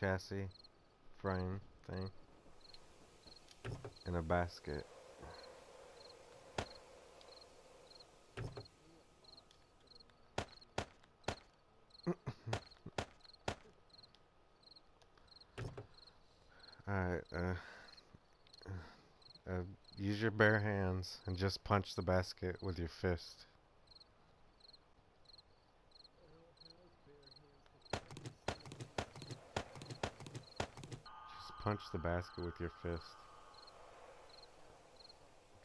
chassis frame thing and a basket. Alright, use your bare hands and just punch the basket with your fist. Just punch the basket with your fist.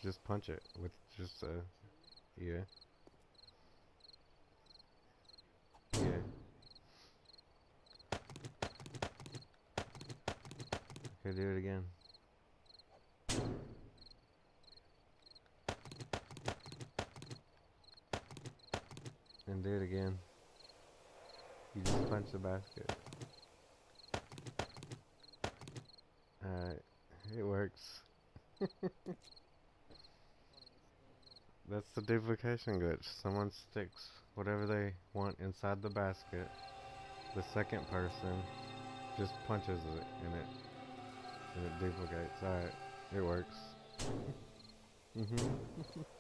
Just punch it with just a... yeah. Okay, do it again. And do it again. You just punch the basket. Alright, it works. That's the duplication glitch. Someone sticks whatever they want inside the basket. The second person just punches it in it. And it duplicates. Alright, it works. Mm-hmm.